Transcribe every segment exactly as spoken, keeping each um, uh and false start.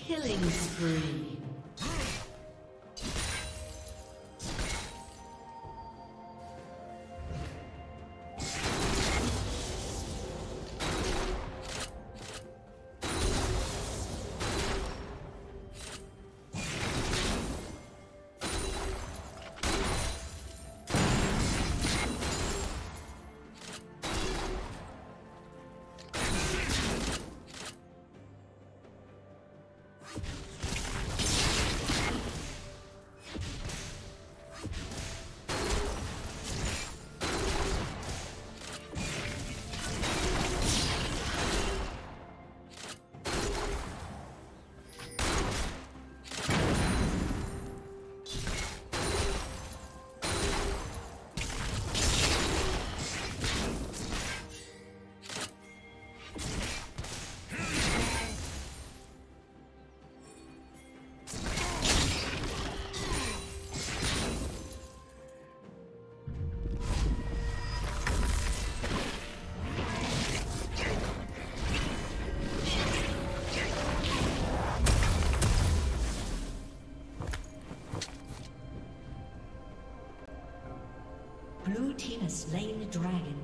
Killing spree. Blue team has slain the dragon.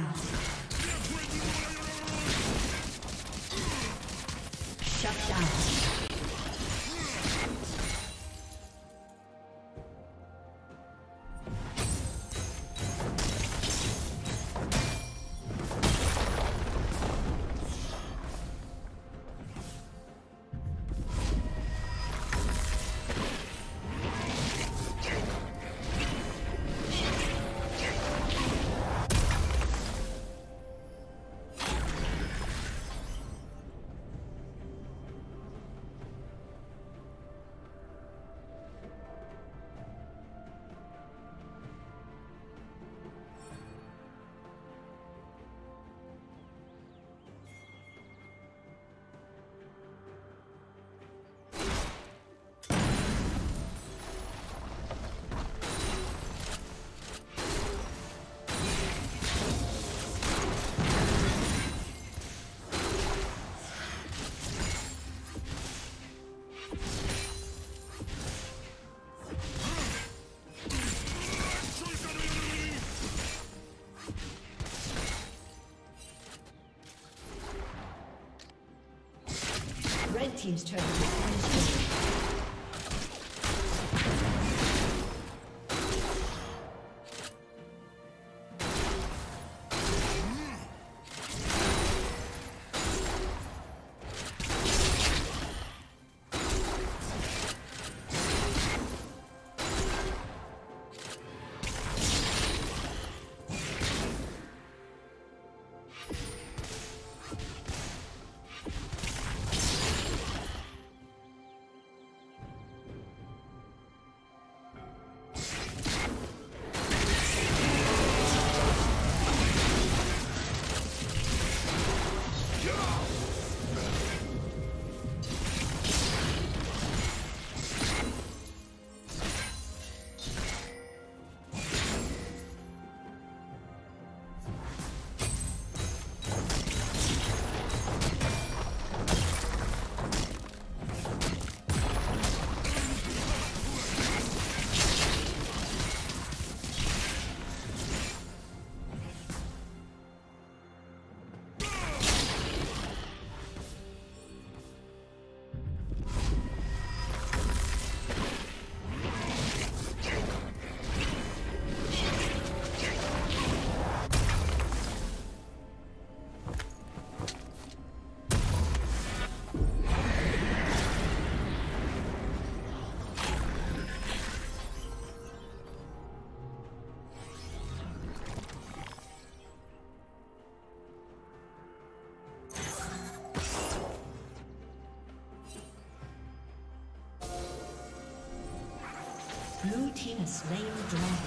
now. Shut down. Team's turn. Blue team has slain the dragon.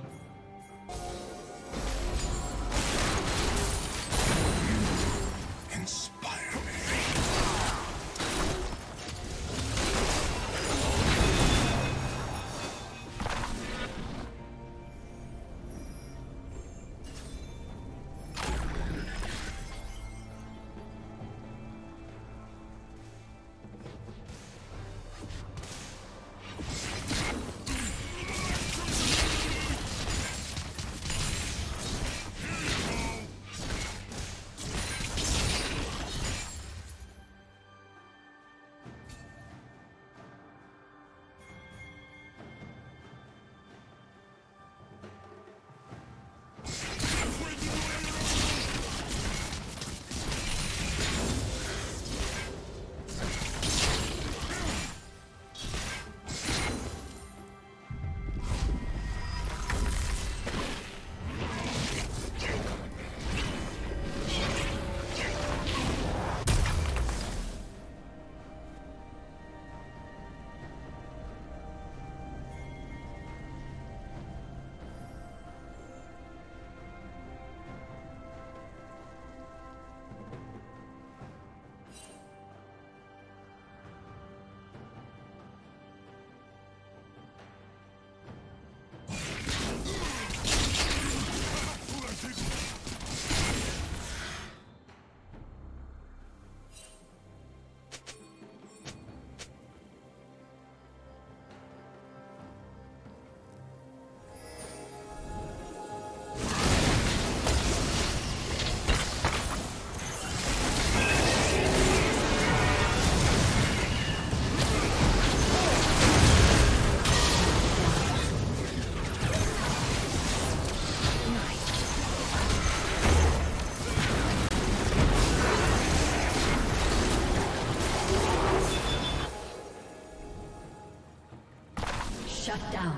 Shut down.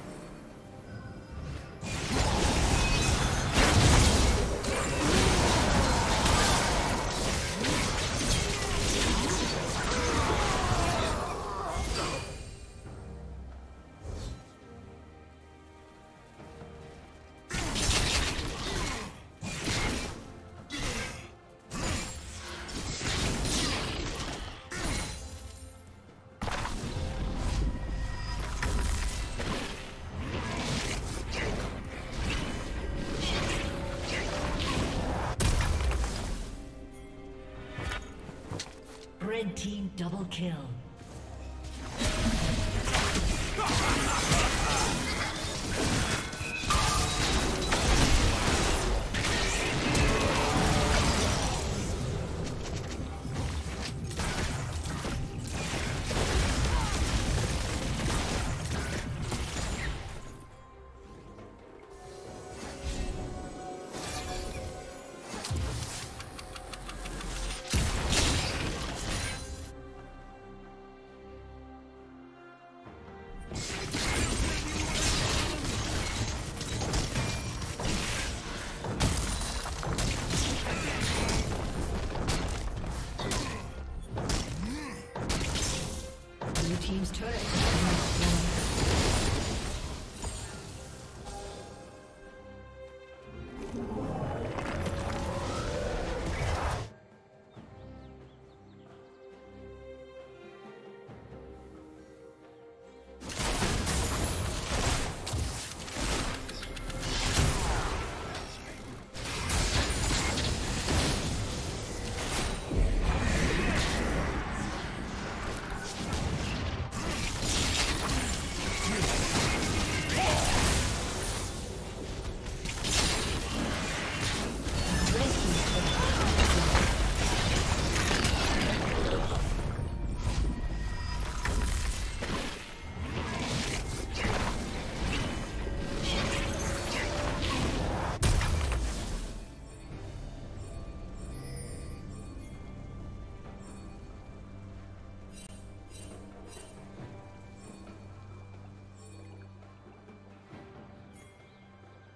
Red team double kill.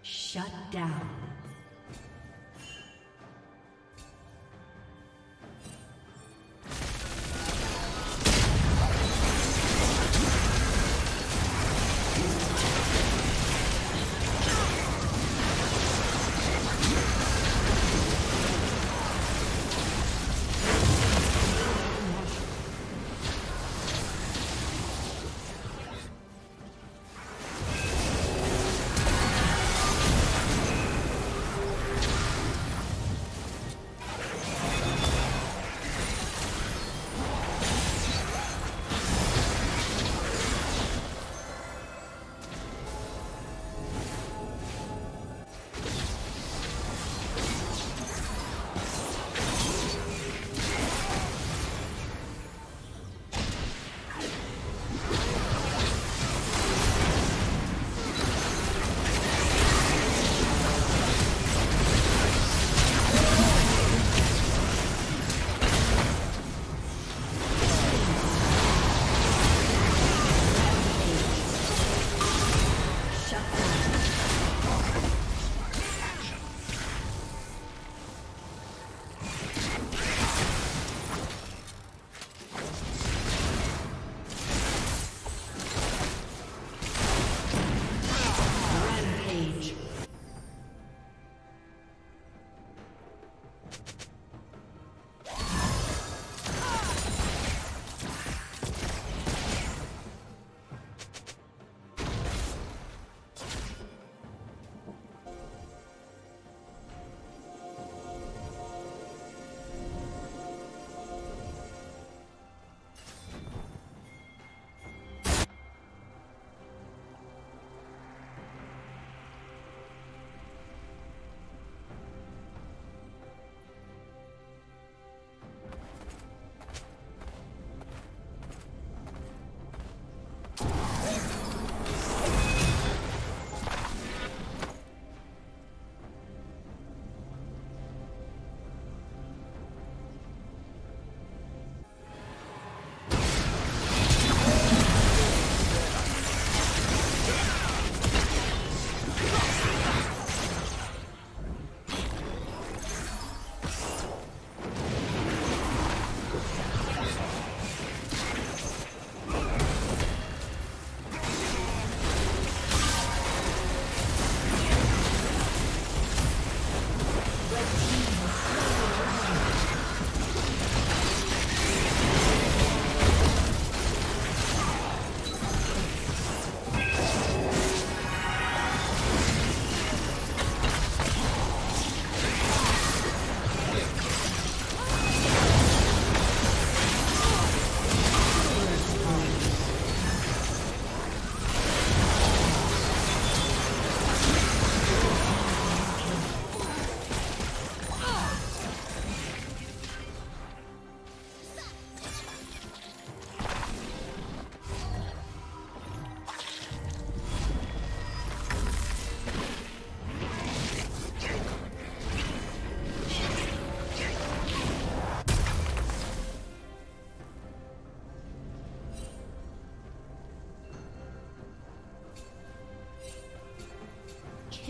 Shut down.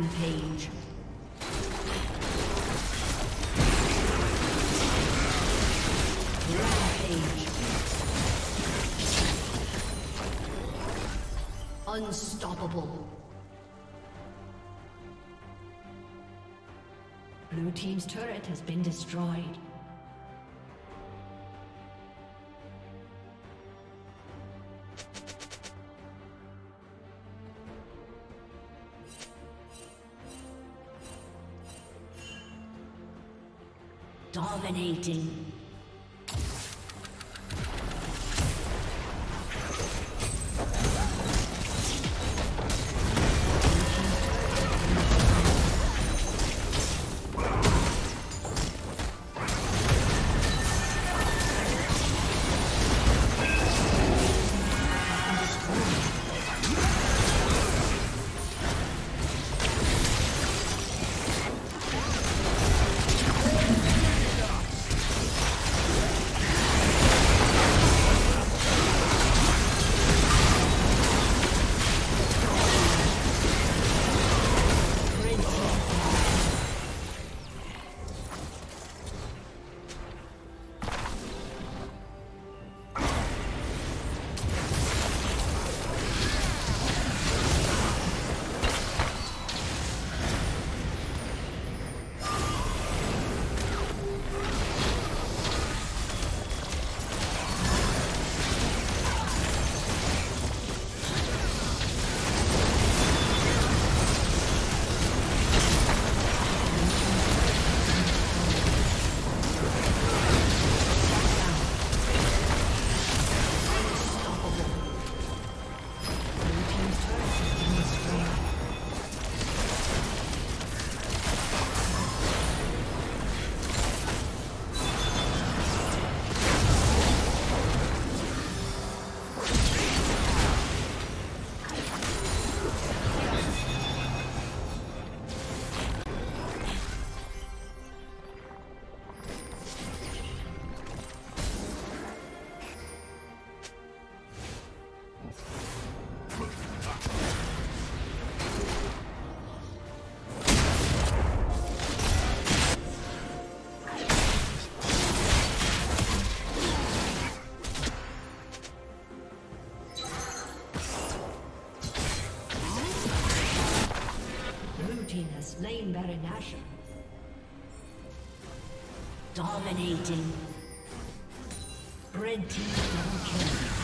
Rampage. Rampage. Unstoppable. Blue team's turret has been destroyed. Dominating. Dominating. Red team double kill.